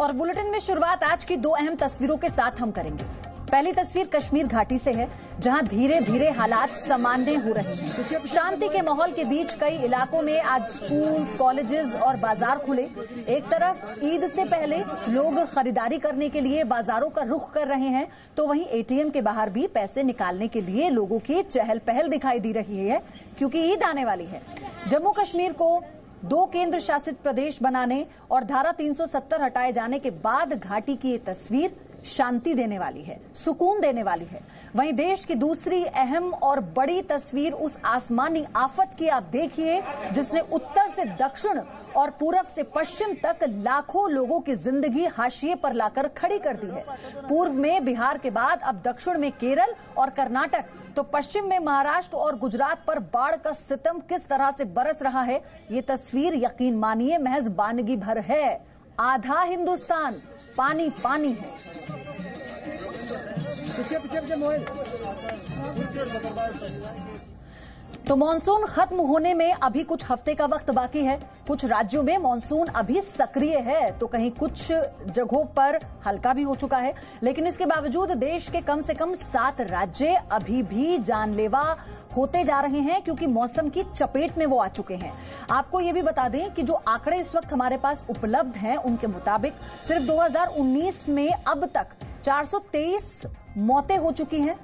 और बुलेटिन में शुरुआत आज की दो अहम तस्वीरों के साथ हम करेंगे। पहली तस्वीर कश्मीर घाटी से है, जहां धीरे धीरे हालात सामान्य हो रहे हैं। शांति के माहौल के बीच कई इलाकों में आज स्कूल्स, कॉलेजेस और बाजार खुले। एक तरफ ईद से पहले लोग खरीदारी करने के लिए बाजारों का रुख कर रहे हैं, तो वहीं एटीएम के बाहर भी पैसे निकालने के लिए लोगों की चहल पहल दिखाई दे रही है, क्योंकि ईद आने वाली है। जम्मू कश्मीर को 2 केंद्र शासित प्रदेश बनाने और धारा 370 हटाए जाने के बाद घाटी की ये तस्वीर शांति देने वाली है, सुकून देने वाली है। वहीं देश की दूसरी अहम और बड़ी तस्वीर उस आसमानी आफत की आप देखिए, जिसने उत्तर से दक्षिण और पूरब से पश्चिम तक लाखों लोगों की जिंदगी हाशिए पर लाकर खड़ी कर दी है। पूर्व में बिहार के बाद अब दक्षिण में केरल और कर्नाटक, तो पश्चिम में महाराष्ट्र और गुजरात पर बाढ़ का सितम किस तरह से बरस रहा है, ये तस्वीर यकीन मानिए महज बानगी भर है। आधा हिंदुस्तान पानी पानी है। तो मॉनसून खत्म होने में अभी कुछ हफ्ते का वक्त बाकी है। कुछ राज्यों में मॉनसून अभी सक्रिय है, तो कहीं कुछ जगहों पर हल्का भी हो चुका है, लेकिन इसके बावजूद देश के कम से कम 7 राज्य अभी भी जानलेवा होते जा रहे हैं, क्योंकि मौसम की चपेट में वो आ चुके हैं। आपको ये भी बता दें कि जो आंकड़े इस वक्त हमारे पास उपलब्ध हैं, उनके मुताबिक सिर्फ 2019 में अब तक 423 मौतें हो चुकी हैं।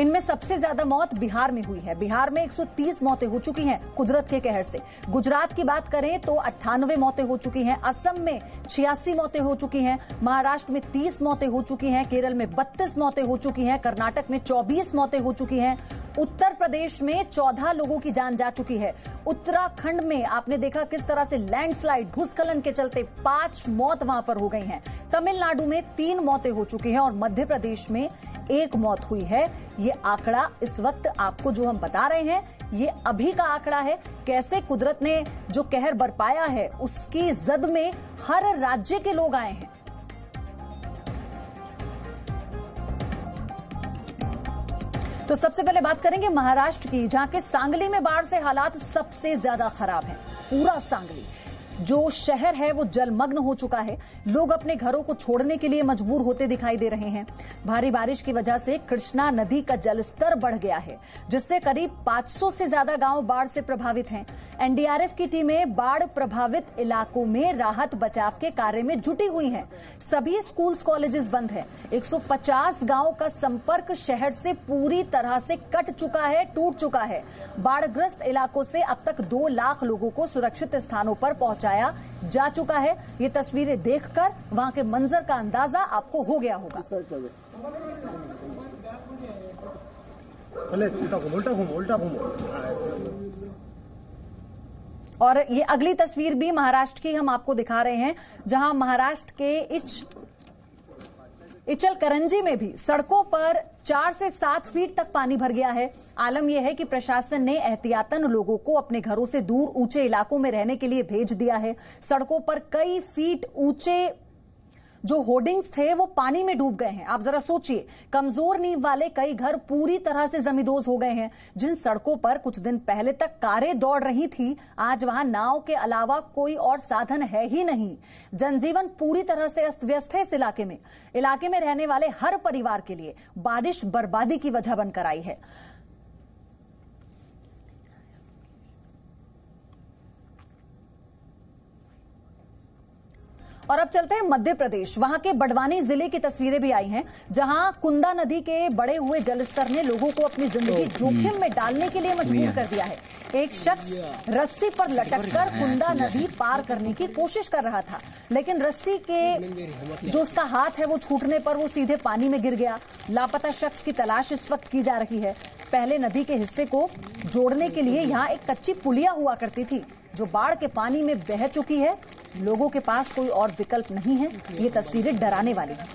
इनमें सबसे ज्यादा मौत बिहार में हुई है। बिहार में 130 मौतें हो चुकी हैं कुदरत के कहर से। गुजरात की बात करें तो 98 मौतें हो चुकी हैं। असम में 86 मौतें हो चुकी हैं। महाराष्ट्र में 30 मौतें हो चुकी हैं। केरल में 32 मौतें हो चुकी हैं। कर्नाटक में 24 मौतें हो चुकी हैं। उत्तर प्रदेश में 14 लोगों की जान जा चुकी है। उत्तराखंड में आपने देखा किस तरह से लैंडस्लाइड भूस्खलन के चलते 5 मौत वहां पर हो गई हैं। तमिलनाडु में 3 मौतें हो चुकी हैं और मध्य प्रदेश में 1 मौत हुई है। ये आंकड़ा इस वक्त आपको जो हम बता रहे हैं, ये अभी का आंकड़ा है। कैसे कुदरत ने जो कहर बरपाया है, उसकी जद में हर राज्य के लोग आए हैं। तो सबसे पहले बात करेंगे महाराष्ट्र की, जहां के सांगली में बाढ़ से हालात सबसे ज्यादा खराब हैं। पूरा सांगली जो शहर है वो जलमग्न हो चुका है। लोग अपने घरों को छोड़ने के लिए मजबूर होते दिखाई दे रहे हैं। भारी बारिश की वजह से कृष्णा नदी का जलस्तर बढ़ गया है, जिससे करीब 500 से ज्यादा गांव बाढ़ से प्रभावित हैं। एनडीआरएफ की टीमें बाढ़ प्रभावित इलाकों में राहत बचाव के कार्य में जुटी हुई हैं। सभी स्कूल्स, कॉलेजेस बंद है। 150 गाँव का संपर्क शहर से पूरी तरह से कट चुका है, टूट चुका है। बाढ़ग्रस्त इलाकों से अब तक 2 लाख लोगों को सुरक्षित स्थानों पर पहुंचाया जा चुका है। ये तस्वीरें देखकर वहां के मंजर का अंदाजा आपको हो गया होगा। और ये अगली तस्वीर भी महाराष्ट्र की हम आपको दिखा रहे हैं, जहां महाराष्ट्र के इचल करंजी में भी सड़कों पर 4 से 7 फीट तक पानी भर गया है। आलम यह है कि प्रशासन ने एहतियातन लोगों को अपने घरों से दूर ऊंचे इलाकों में रहने के लिए भेज दिया है। सड़कों पर कई फीट ऊंचे जो होर्डिंग्स थे वो पानी में डूब गए हैं। आप जरा सोचिए, कमजोर नींव वाले कई घर पूरी तरह से जमींदोज हो गए हैं। जिन सड़कों पर कुछ दिन पहले तक कारें दौड़ रही थी, आज वहां नाव के अलावा कोई और साधन है ही नहीं। जनजीवन पूरी तरह से अस्त व्यस्त है इस इलाके में। इलाके में रहने वाले हर परिवार के लिए बारिश बर्बादी की वजह बनकर आई है। और अब चलते हैं मध्य प्रदेश। वहां के बड़वानी जिले की तस्वीरें भी आई हैं, जहां कुंडा नदी के बढ़े हुए जलस्तर ने लोगों को अपनी जिंदगी जोखिम में डालने के लिए मजबूर कर दिया है। एक शख्स रस्सी पर लटककर कुंडा नदी पार करने की कोशिश कर रहा था, लेकिन रस्सी के जो उसका हाथ है वो छूटने पर वो सीधे पानी में गिर गया। लापता शख्स की तलाश इस वक्त की जा रही है। पहले नदी के हिस्से को जोड़ने के लिए यहाँ एक कच्ची पुलिया हुआ करती थी, जो बाढ़ के पानी में बह चुकी है। लोगों के पास कोई और विकल्प नहीं है। ये तस्वीरें डराने वाली हैं।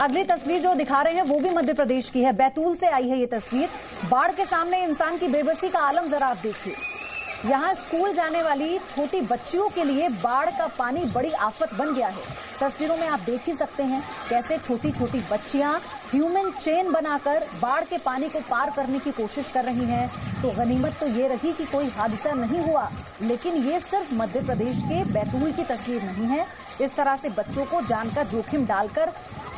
अगली तस्वीर जो दिखा रहे हैं वो भी मध्य प्रदेश की है। बैतूल से आई है ये तस्वीर। बाढ़ के सामने इंसान की बेबसी का आलम जरा आप देखिए। यहाँ स्कूल जाने वाली छोटी बच्चियों के लिए बाढ़ का पानी बड़ी आफत बन गया है। तस्वीरों में आप देख ही सकते हैं कैसे छोटी छोटी बच्चियाँ ह्यूमन चेन बनाकर बाढ़ के पानी को पार करने की कोशिश कर रही हैं। तो गनीमत तो ये रही कि कोई हादसा नहीं हुआ, लेकिन ये सिर्फ मध्य प्रदेश के बैतूल की तस्वीर नहीं है। इस तरह से बच्चों को जान का जोखिम डालकर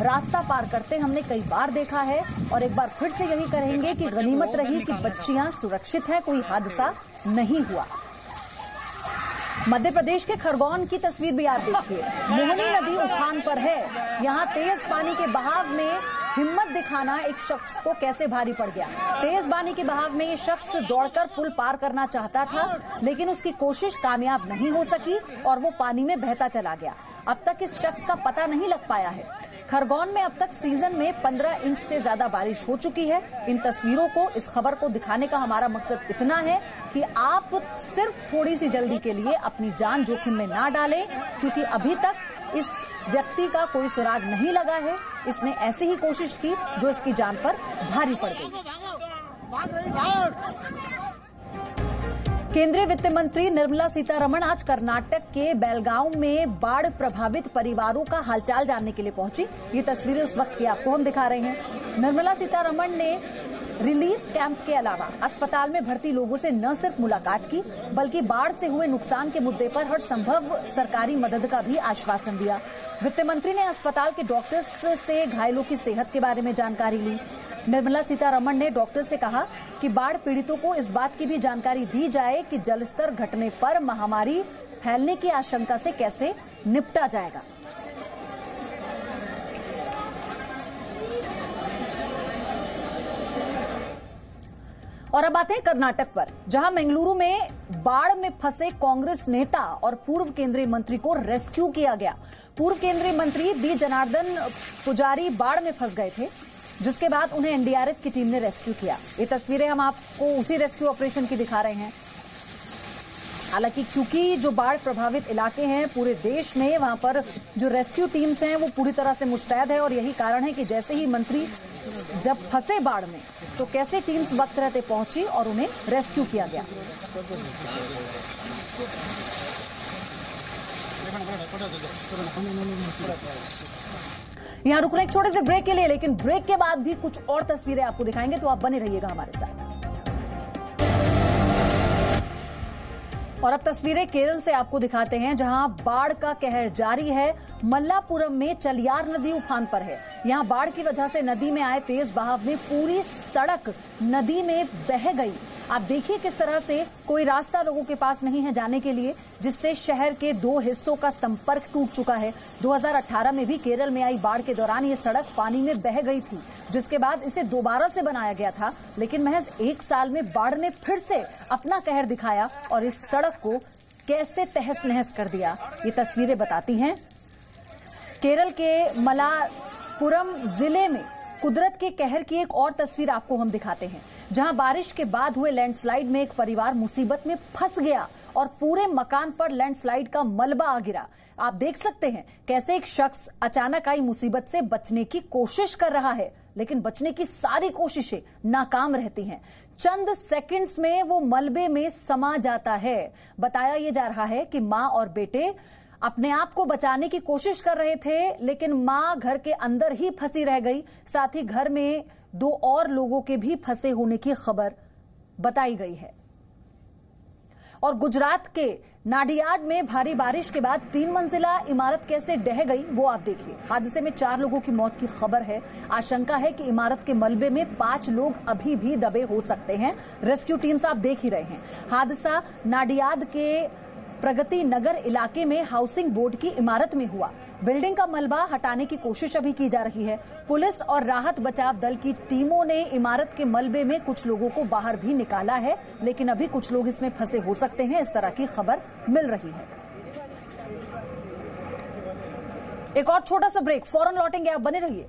रास्ता पार करते हमने कई बार देखा है और एक बार फिर से यही कहेंगे कि गनीमत रही कि बच्चियां सुरक्षित हैं, कोई हादसा नहीं हुआ। मध्य प्रदेश के खरगोन की तस्वीर भी आप देखिए। मोहनी नदी उफान पर है। यहाँ तेज पानी के बहाव में हिम्मत दिखाना एक शख्स को कैसे भारी पड़ गया। तेज पानी के बहाव में ये शख्स दौड़कर पुल पार करना चाहता था, लेकिन उसकी कोशिश कामयाब नहीं हो सकी और वो पानी में बहता चला गया। अब तक इस शख्स का पता नहीं लग पाया है। खरगोन में अब तक सीजन में 15 इंच से ज्यादा बारिश हो चुकी है। इन तस्वीरों को, इस खबर को दिखाने का हमारा मकसद इतना है कि आप सिर्फ थोड़ी सी जल्दी के लिए अपनी जान जोखिम में ना डालें, क्योंकि अभी तक इस व्यक्ति का कोई सुराग नहीं लगा है। इसने ऐसी ही कोशिश की जो इसकी जान पर भारी पड़ गई। केंद्रीय वित्त मंत्री निर्मला सीतारमण आज कर्नाटक के बेलगांव में बाढ़ प्रभावित परिवारों का हालचाल जानने के लिए पहुंची। ये तस्वीरें उस वक्त की आपको हम दिखा रहे हैं। निर्मला सीतारमण ने रिलीफ कैंप के अलावा अस्पताल में भर्ती लोगों से न सिर्फ मुलाकात की, बल्कि बाढ़ से हुए नुकसान के मुद्दे पर हर संभव सरकारी मदद का भी आश्वासन दिया। वित्त मंत्री ने अस्पताल के डॉक्टर्स से घायलों की सेहत के बारे में जानकारी ली। निर्मला सीतारमण ने डॉक्टर से कहा कि बाढ़ पीड़ितों को इस बात की भी जानकारी दी जाए कि जलस्तर घटने पर महामारी फैलने की आशंका से कैसे निपटा जाएगा। और अब आते हैं कर्नाटक पर, जहां मेंगलूरु में बाढ़ में फंसे कांग्रेस नेता और पूर्व केंद्रीय मंत्री को रेस्क्यू किया गया। पूर्व केंद्रीय मंत्री बी जनार्दन पुजारी बाढ़ में फंस गए थे, जिसके बाद उन्हें एनडीआरएफ की टीम ने रेस्क्यू किया। ये तस्वीरें हम आपको उसी रेस्क्यू ऑपरेशन की दिखा रहे हैं। हालांकि क्योंकि जो बाढ़ प्रभावित इलाके हैं पूरे देश में, वहां पर जो रेस्क्यू टीम्स हैं वो पूरी तरह से मुस्तैद है और यही कारण है कि जैसे ही मंत्री जब फंसे बाढ़ में तो कैसे टीम्स वक्त रहते पहुंची और उन्हें रेस्क्यू किया गया। यहाँ रुकना एक छोटे से ब्रेक के लिए, लेकिन ब्रेक के बाद भी कुछ और तस्वीरें आपको दिखाएंगे, तो आप बने रहिएगा हमारे साथ। और अब तस्वीरें केरल से आपको दिखाते हैं, जहां बाढ़ का कहर जारी है। मलप्पुरम में चलियार नदी उफान पर है। यहां बाढ़ की वजह से नदी में आए तेज बहाव में पूरी सड़क नदी में बह गई। आप देखिए किस तरह से कोई रास्ता लोगों के पास नहीं है जाने के लिए, जिससे शहर के दो हिस्सों का संपर्क टूट चुका है। 2018 में भी केरल में आई बाढ़ के दौरान ये सड़क पानी में बह गई थी, जिसके बाद इसे दोबारा से बनाया गया था, लेकिन महज एक साल में बाढ़ ने फिर से अपना कहर दिखाया और इस सड़क को कैसे तहस नहस कर दिया, ये तस्वीरें बताती हैं। केरल के मलप्पुरम जिले में कुदरत के कहर की एक और तस्वीर आपको हम दिखाते हैं, जहां बारिश के बाद हुए लैंडस्लाइड में एक परिवार मुसीबत में फंस गया और पूरे मकान पर लैंडस्लाइड का मलबा आ गिरा। आप देख सकते हैं कैसे एक शख्स अचानक आई मुसीबत से बचने की कोशिश कर रहा है, लेकिन बचने की सारी कोशिशें नाकाम रहती हैं। चंद सेकंड्स में वो मलबे में समा जाता है। बताया ये जा रहा है कि मां और बेटे अपने आप को बचाने की कोशिश कर रहे थे, लेकिन मां घर के अंदर ही फंसी रह गई। साथ ही घर में दो और लोगों के भी फंसे होने की खबर बताई गई है। और गुजरात के नाडियाड में भारी बारिश के बाद 3 मंजिला इमारत कैसे ढह गई वो आप देखिए। हादसे में 4 लोगों की मौत की खबर है। आशंका है कि इमारत के मलबे में 5 लोग अभी भी दबे हो सकते हैं। रेस्क्यू टीम्स आप देख ही रहे हैं। हादसा नाडियाड के प्रगति नगर इलाके में हाउसिंग बोर्ड की इमारत में हुआ। बिल्डिंग का मलबा हटाने की कोशिश अभी की जा रही है। पुलिस और राहत बचाव दल की टीमों ने इमारत के मलबे में कुछ लोगों को बाहर भी निकाला है, लेकिन अभी कुछ लोग इसमें फंसे हो सकते हैं, इस तरह की खबर मिल रही है। एक और छोटा सा ब्रेक, फौरन लौटेंगे, आप बने रहिए।